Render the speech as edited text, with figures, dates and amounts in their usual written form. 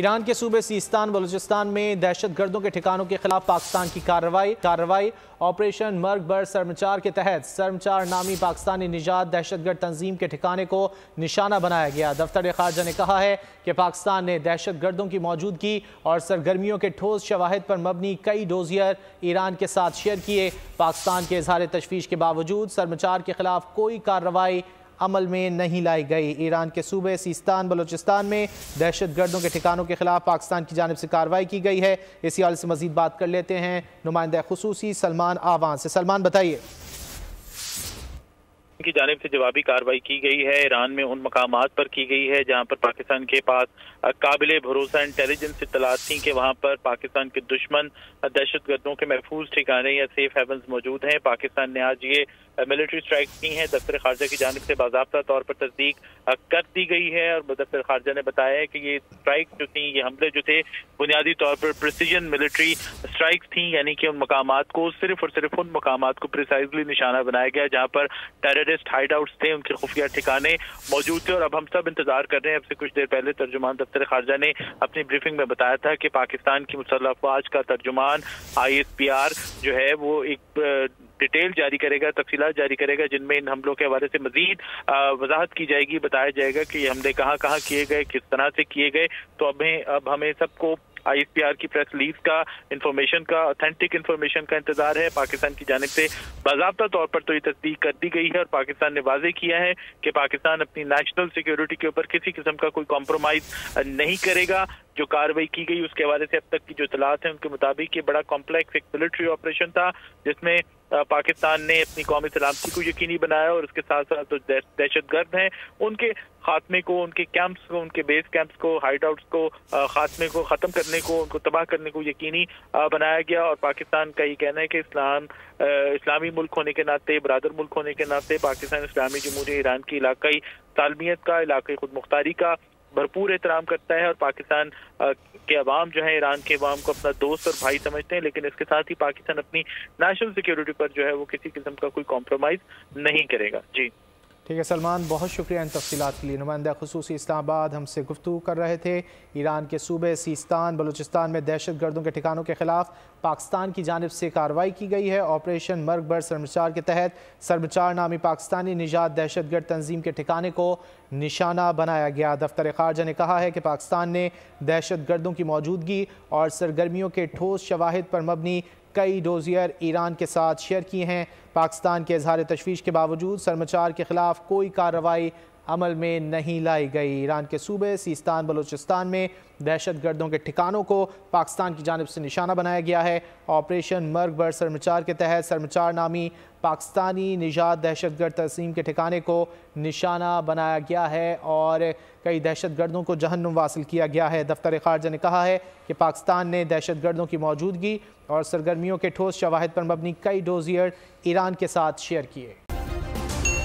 Iran के सूबे Sistan Balochistan में दहशतगर्दों के ठिकानों के खिलाफ पाकिस्तान की कार्रवाई ऑपरेशन मर्ग बर् सरमाचार के तहत सरमाचार नामी पाकिस्तानी निजात दहशतगर्द तंजीम के ठिकाने को निशाना बनाया गया। दफ्तर खारजा ने कहा है कि पाकिस्तान ने दहशतगर्दों की मौजूदगी और सरगर्मियों के ठोस शवाहिद पर मबनी कई डोजियर ईरान के साथ शेयर किए। पाकिस्तान के इजहार तशवीश के बावजूद सरमाचार के खिलाफ कोई कार्रवाई अमल में नहीं लाई गई। ईरान के सूबे सीस्तान बलूचिस्तान में दहशतगर्दों के ठिकानों के खिलाफ पाकिस्तान की जानिब से कार्रवाई की गई है। इसी हवाले से मजीद बात कर लेते हैं नुमाइंदा खुसूसी सलमान आवान से। सलमान बताइए। की जानिब से जवाबी कार्रवाई की गई है। ईरान में उन मकामात पर की गई है जहां पर पाकिस्तान के पास काबिल भरोसा इंटेलिजेंस इत्तलात थी कि वहां पर पाकिस्तान के दुश्मन दहशतगर्दों के महफूज ठिकाने या सेफ हेवंस मौजूद हैं। पाकिस्तान ने आज ये मिलिट्री स्ट्राइक की है। दफ्तर खारजा की जानिब से बाज़ाब्ता तौर पर तस्दीक कर दी गई है और दफ्तर खारजा ने बताया है कि ये स्ट्राइक जो थी, ये हमले जो थे, बुनियादी तौर पर प्रिसीजन मिलिट्री स्ट्राइक थी, यानी कि उन मकामात को सिर्फ और सिर्फ उन मकामात को प्रिसाइजली निशाना बनाया गया जहाँ पर टेररिस्ट हाइड आउट्स थे, उनके खुफिया ठिकाने मौजूद थे। और अब हम सब इंतजार कर रहे हैं। अब से कुछ देर पहले तर्जुमान दफ्तर खारजा ने अपनी ब्रीफिंग में बताया था कि पाकिस्तान की मुसल्लह अफवाज का तर्जुमान ISPR जो है वो एक डिटेल जारी करेगा, तफसीलात जारी करेगा, जिनमें इन हमलों के हवाले से मजीद वजाहत की जाएगी, बताया जाएगा कि हमले कहाँ कहाँ किए गए, किस तरह से किए गए। तो अब हमें सबको ISPR की प्रेस रिलीज का, इंफॉर्मेशन का, ऑथेंटिक इंफॉर्मेशन का इंतजार है। पाकिस्तान की जानिब से बाज़ाब्ता तौर पर तो ये तस्दीक कर दी गई है और पाकिस्तान ने वाजे किया है कि पाकिस्तान अपनी नेशनल सिक्योरिटी के ऊपर किसी किस्म का कोई कॉम्प्रोमाइज नहीं करेगा। जो कार्रवाई की गई उसके हवाले से अब तक की जो इतलात है उनके मुताबिक ये बड़ा कॉम्प्लेक्स एक मिलिट्री ऑपरेशन था जिसमें पाकिस्तान ने अपनी कौमी सलामती को यकीनी बनाया और उसके साथ साथ जो दहशतगर्द हैं उनके खात्मे को, उनके कैंप्स को, उनके बेस कैंप्स को, हाइड आउट्स को खात्मे को, ख़त्म करने को, उनको तबाह करने को यकीनी बनाया गया। और पाकिस्तान का ये कहना है कि इस्लामी मुल्क होने के नाते, बरादर मुल्क होने के नाते पाकिस्तान इस्लामी जम्हूरिया ईरान की इलाकाई तालमियत का, इलाकाई खुदमुख्तारी का भरपूर एहतराम करता है और पाकिस्तान के अवाम जो है ईरान के अवाम को अपना दोस्त और भाई समझते हैं। लेकिन इसके साथ ही पाकिस्तान अपनी नेशनल सिक्योरिटी पर जो है वो किसी किस्म का कोई कॉम्प्रोमाइज नहीं करेगा। जी ठीक है सलमान, बहुत शुक्रिया इन तफसीलात के लिए। नुमाइंदा खुसूसी इस्लामाबाद हमसे गुफ्तगू कर रहे थे। ईरान के सूबे सीस्तान बलूचिस्तान में दहशतगर्दों के ठिकानों के खिलाफ पाकिस्तान की जानिब से कार्रवाई की गई है। ऑपरेशन मर्ग बर् सरमाचार के तहत सरमाचार नामी पाकिस्तानी निजात दहशतगर्द तंजीम के ठिकाने को निशाना बनाया गया। दफ्तर खारजा ने कहा है कि पाकिस्तान ने दहशतगर्दों की मौजूदगी और सरगर्मियों के ठोस शवाहिद पर मबनी कई डोजियर ईरान के साथ शेयर किए हैं। पाकिस्तान के इजहार तशवीश के बावजूद सरमाचार के खिलाफ कोई कार्रवाई अमल में नहीं लाई गई। ईरान के सूबे सीस्तान बलूचिस्तान में दहशतगर्दों के ठिकानों को पाकिस्तान की जानिब से निशाना बनाया गया है। ऑपरेशन मर्ग बर् सरमाचार के तहत सरमाचार नामी पाकिस्तानी निजात दहशतगर्द तंजीम के ठिकाने को निशाना बनाया गया है और कई दहशतगर्दों को जहन्नुम वासिल किया गया है। दफ्तर खारजा ने कहा है कि पाकिस्तान ने दहशतगर्दों की मौजूदगी और सरगर्मियों के ठोस शवाहिद पर मबनी कई डोजियर ईरान के साथ शेयर किए।